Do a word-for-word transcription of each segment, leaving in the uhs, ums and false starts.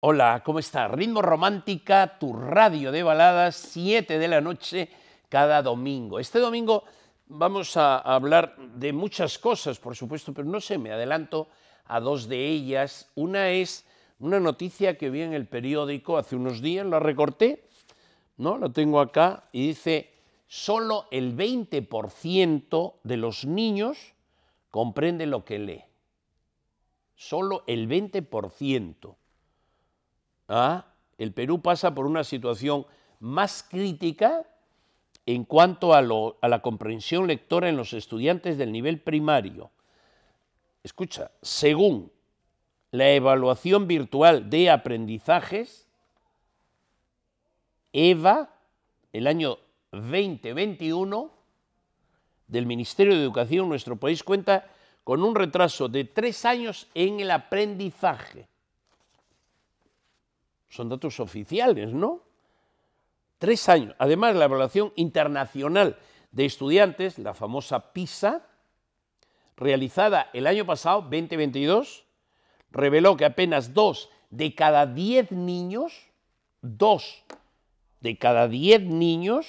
Hola, ¿cómo está? Ritmo Romántica, tu radio de baladas, siete de la noche cada domingo. Este domingo vamos a hablar de muchas cosas, por supuesto, pero no sé, me adelanto a dos de ellas. Una es una noticia que vi en el periódico hace unos días, la recorté, ¿no? La tengo acá y dice, solo el veinte por ciento de los niños comprende lo que lee. Solo el veinte por ciento. Ah, el Perú pasa por una situación más crítica en cuanto a, lo, a la comprensión lectora en los estudiantes del nivel primario. Escucha, según la evaluación virtual de aprendizajes, EVA, el año veinte veintiuno, del Ministerio de Educación, nuestro país cuenta con un retraso de tres años en el aprendizaje. Son datos oficiales, ¿no? Tres años. Además, la evaluación internacional de estudiantes, la famosa PISA, realizada el año pasado, veinte veintidós, reveló que apenas dos de cada diez niños, dos de cada diez niños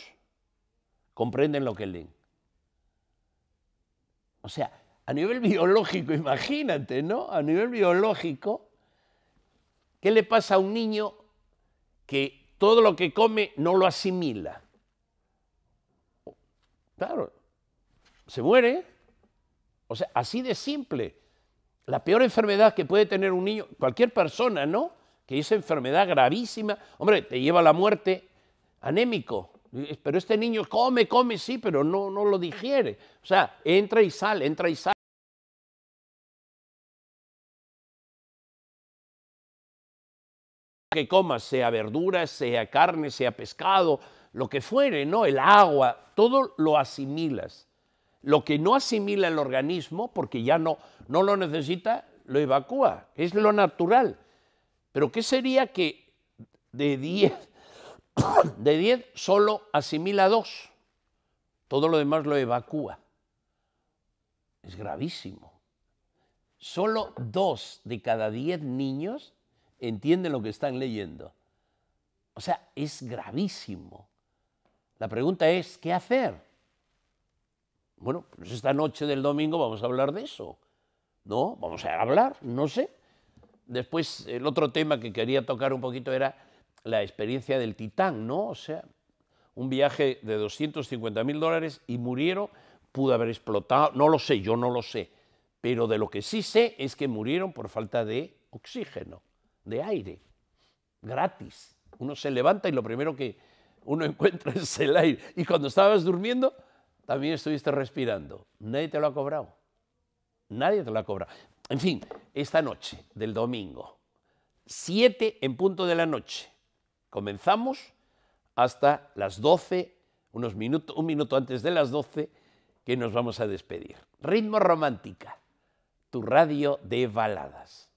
comprenden lo que leen. O sea, a nivel biológico, imagínate, ¿no? A nivel biológico, ¿qué le pasa a un niño que todo lo que come no lo asimila? Claro, se muere. O sea, así de simple. La peor enfermedad que puede tener un niño, cualquier persona, ¿no? Que es enfermedad gravísima, hombre, te lleva a la muerte, anémico. Pero este niño come, come, sí, pero no, no lo digiere. O sea, entra y sale, entra y sale. Que comas, sea verdura, sea carne, sea pescado, lo que fuere, ¿no? El agua, todo lo asimilas. Lo que no asimila el organismo, porque ya no, no lo necesita, lo evacúa, es lo natural. Pero ¿qué sería que de diez, de diez solo asimila dos? Todo lo demás lo evacúa. Es gravísimo. Solo dos de cada diez niños entienden lo que están leyendo. O sea, es gravísimo. La pregunta es, ¿qué hacer? Bueno, pues esta noche del domingo vamos a hablar de eso, ¿no? Vamos a hablar, no sé. Después, el otro tema que quería tocar un poquito era la experiencia del Titán, ¿no? O sea, un viaje de doscientos cincuenta mil dólares y murieron, pudo haber explotado, no lo sé, yo no lo sé, pero de lo que sí sé es que murieron por falta de oxígeno, de aire, gratis. Uno se levanta y lo primero que uno encuentra es el aire. Y cuando estabas durmiendo, también estuviste respirando. Nadie te lo ha cobrado. Nadie te lo ha cobrado. En fin, esta noche del domingo, siete en punto de la noche, comenzamos hasta las doce, unos minutos, un minuto antes de las doce, que nos vamos a despedir. Ritmo Romántica, tu radio de baladas.